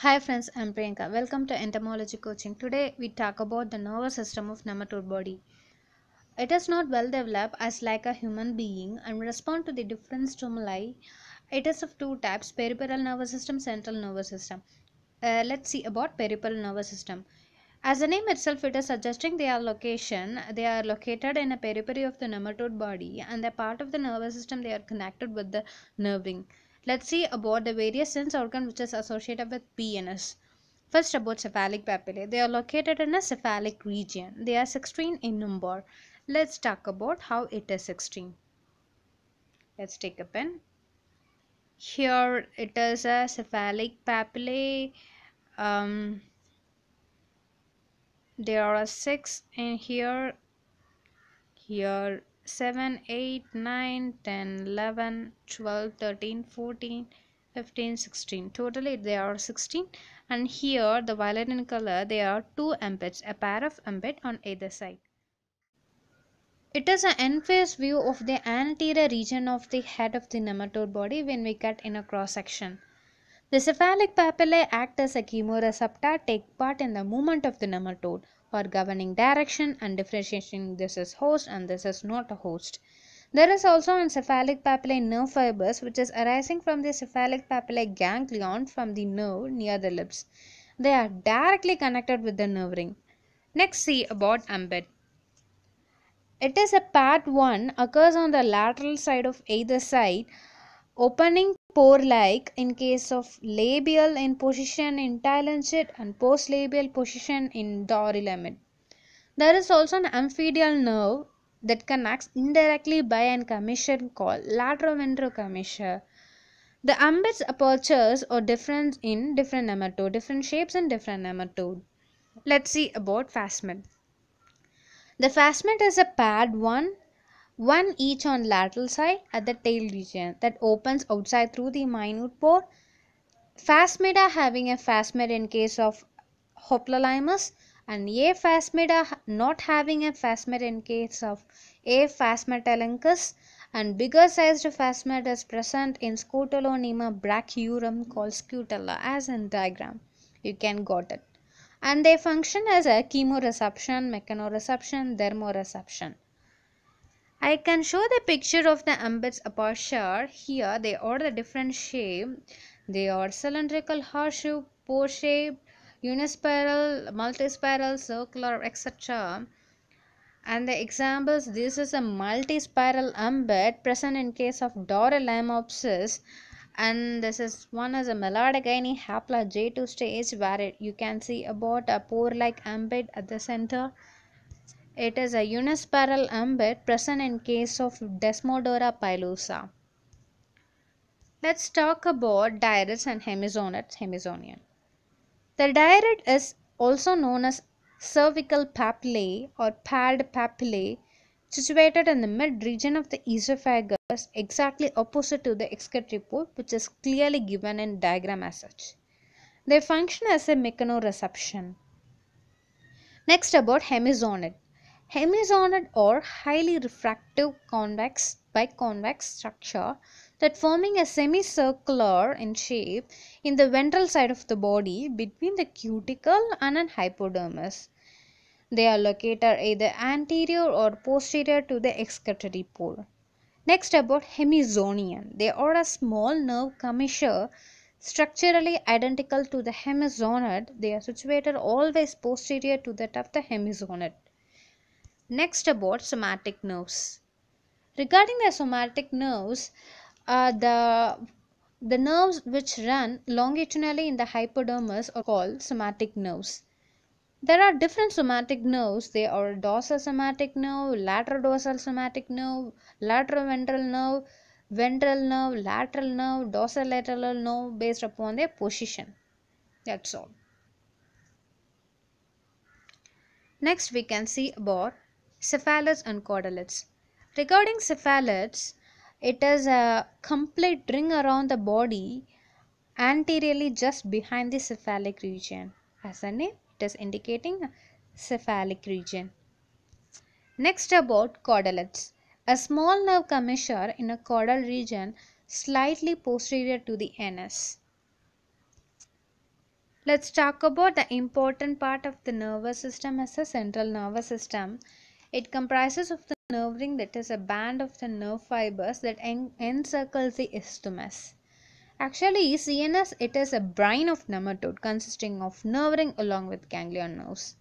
Hi friends, I am Priyanka. Welcome to Entomology Coaching. Today we talk about the nervous system of nematode body. It is not well developed as like a human being and respond to the different stimuli. It is of two types, peripheral nervous system, central nervous system. Let's see about peripheral nervous system. As the name itself, it is suggesting their location. They are located in a periphery of the nematode body and the part of the nervous system they are connected with the nerve ring. Let's see about the various sense organ which is associated with PNS. First about cephalic papillae. They are located in a cephalic region. They are 16 in number. Let's talk about how it is 16. Let's take a pen. Here it is a cephalic papillae. There are 6 in here 7, 8, 9, 10, 11, 12, 13, 14, 15, 16. Totally there are 16, and here the violet in color there are 2 ampedes, a pair of ampedes on either side. It is an end-face view of the anterior region of the head of the nematode body when we cut in a cross-section. The cephalic papillae act as a chemoreceptor, take part in the movement of the nematode, for governing direction and differentiating this is host and this is not a host. There is also in cephalic papillae nerve fibers which is arising from the cephalic papillae ganglion from the nerve near the lips. They are directly connected with the nerve ring. Next see about ampid. It is a part 1 occurs on the lateral side of either side, opening pore like in case of labial in position in talonid and post labial position in dorallamid. There is also an amphidial nerve that connects indirectly by a commissure called lateroventral commissure. The ambid's apertures are different in different nematode, different shapes in different nematode. Let's see about phasmid. The phasmid is a pad 1 each on lateral side at the tail region that opens outside through the minute pore. Phasmida having a phasmid in case of hoplolaimus and aphasmida not having a phasmid in case of aphasmidelencus, and bigger sized phasmid is present in scutellonema brachiorum called scutella as in diagram. You can got it. And they function as a chemoreception, mechanoreception, thermoreception. I can show the picture of the ambid's aperture. Here they are the different shape. They are cylindrical, horseshoe, pore shape, unispiral, multispiral, circular, etc. And the examples, this is a multispiral ambid present in case of doralaimopsis, and this is one is a meloidogyne hapla J2 stage where you can see about a pore like ambid at the center. It is a unispiral ambid present in case of Desmodora palusa. Let's talk about deirids and hemizonids, hemizonian. The deirid is also known as cervical papillae or pad papillae, situated in the mid region of the esophagus, exactly opposite to the excretory pole, which is clearly given in diagram as such. They function as a mechanoreception. Next about hemizonid. Hemizonid are highly refractive convex by convex structure that forming a semicircular in shape in the ventral side of the body between the cuticle and an hypodermis. They are located either anterior or posterior to the excretory pole. Next about hemizonian. They are a small nerve commissure structurally identical to the hemizonid. They are situated always posterior to that of the hemizonid. Next about somatic nerves. Regarding the somatic nerves, the nerves which run longitudinally in the hypodermis are called somatic nerves. There are different somatic nerves. They are dorsal somatic nerve, laterodorsal somatic nerve, lateroventral nerve, ventral nerve, lateral nerve, dorsal lateral nerve based upon their position. That's all. Next we can see about cephalids and caudalids. Regarding cephalids, it is a complete ring around the body anteriorly just behind the cephalic region. As the name, it is indicating cephalic region. Next about caudalids. A small nerve commissure in a caudal region slightly posterior to the anus. Let's talk about the important part of the nervous system as a central nervous system. It comprises of the nerve ring, that is a band of the nerve fibers that encircles the isthmus. Actually, CNS, it is a brain of nematode consisting of nerve ring along with ganglion nerves.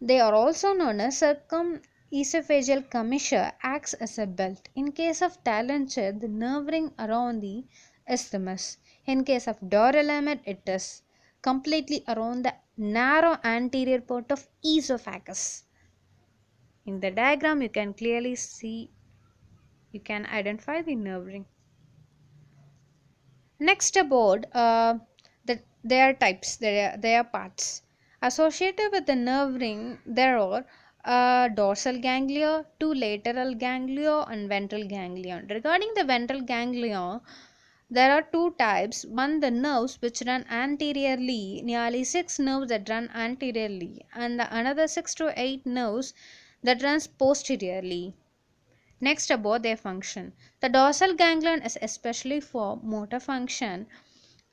They are also known as circum esophageal commissure, acts as a belt. In case of talenture, the nerve ring around the isthmus. In case of dorallamid, it is completely around the narrow anterior part of esophagus. In the diagram, you can clearly see, you can identify the nerve ring. Next about their types, their parts. Associated with the nerve ring, there are dorsal ganglia, two lateral ganglia and ventral ganglion. Regarding the ventral ganglion, there are two types. One, the nerves which run anteriorly, nearly 6 nerves that run anteriorly, and the another 6 to 8 nerves that runs posteriorly. Next about their function. The dorsal ganglion is especially for motor function,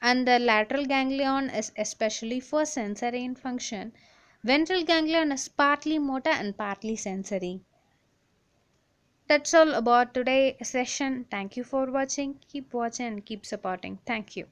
and the lateral ganglion is especially for sensory function. Ventral ganglion is partly motor and partly sensory. That's all about today's session. Thank you for watching. Keep watching and keep supporting. Thank you.